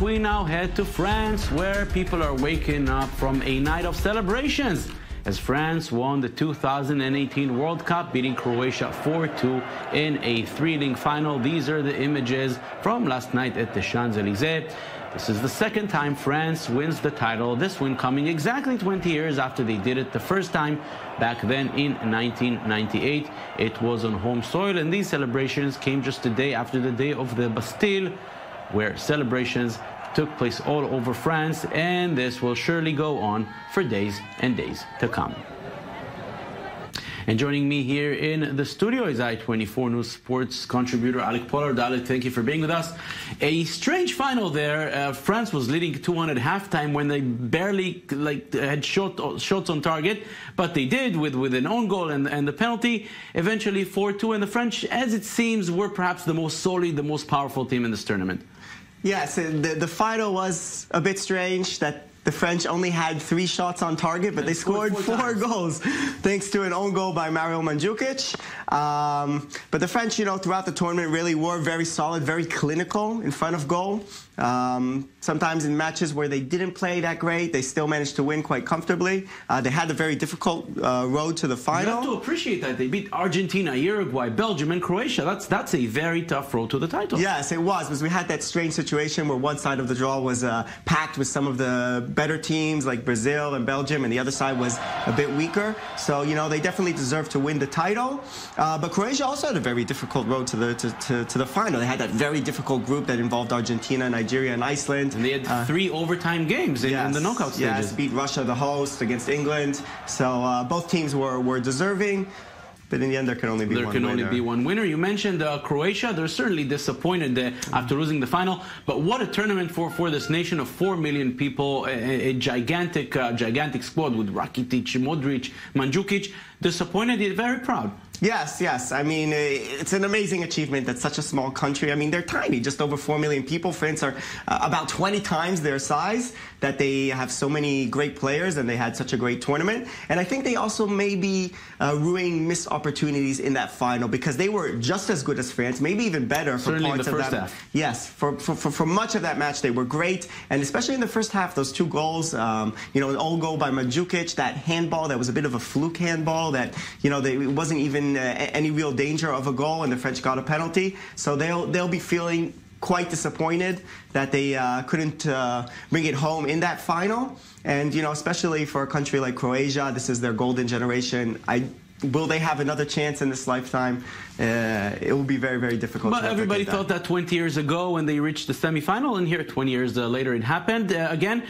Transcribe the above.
We now head to France, where people are waking up from a night of celebrations as France won the 2018 World Cup, beating Croatia 4-2 in a thrilling final. These are the images from last night at the Champs-Elysees. This is the second time France wins the title, this win coming exactly 20 years after they did it the first time back then in 1998. It was on home soil, and these celebrations came just a day after the day of the Bastille, where celebrations took place all over France, and this will surely go on for days and days to come. And joining me here in the studio is i24 News sports contributor Alec Pollard. Alec, thank you for being with us. A strange final there. France was leading 2-1 at halftime when they barely had shots on target, but they did with an own goal and the penalty. Eventually 4-2, and the French, as it seems, were perhaps the most solid, the most powerful team in this tournament. Yes, the final was a bit strange that the French only had 3 shots on target, but they scored 4 goals thanks to an own goal by Mario Mandzukic. But the French, you know, throughout the tournament really were very solid, very clinical in front of goal. Sometimes in matches where they didn't play that great, they still managed to win quite comfortably. They had a very difficult road to the final. You have to appreciate that. They beat Argentina, Uruguay, Belgium, and Croatia. That's a very tough road to the title. Yes, it was, because we had that strange situation where one side of the draw was packed with some of the better teams like Brazil and Belgium, and the other side was a bit weaker. So, you know, they definitely deserved to win the title. But Croatia also had a very difficult road to the final. They had that very difficult group that involved Argentina, Nigeria, and Iceland. And they had 3 overtime games in the knockout stages. Yes, beat Russia, the host, against England. So both teams were deserving. But in the end, there can only be one winner. There can only be one winner. You mentioned Croatia. They're certainly disappointed after losing the final. But what a tournament for this nation of 4 million people. A gigantic, gigantic squad with Rakitic, Modric, Mandzukic. Disappointed, yet very proud. Yes, yes. I mean, it's an amazing achievement that such a small country, I mean, they're tiny, just over 4 million people. France are about 20 times their size, that they have so many great players and they had such a great tournament. And I think they also maybe ruined missed opportunities in that final, because they were just as good as France, maybe even better for parts of that. Yes, for much of that match, they were great. And especially in the first half, those 2 goals, you know, an own goal by Mandzukic, that handball that was a bit of a fluke handball that, you know, it wasn't even any real danger of a goal, and the French got a penalty. So they'll be feeling quite disappointed that they couldn't bring it home in that final. And, you know, especially for a country like Croatia, this is their golden generation. Will they have another chance in this lifetime? It will be very, very difficult. But everybody thought that 20 years ago when they reached the semifinal, and here 20 years later it happened again.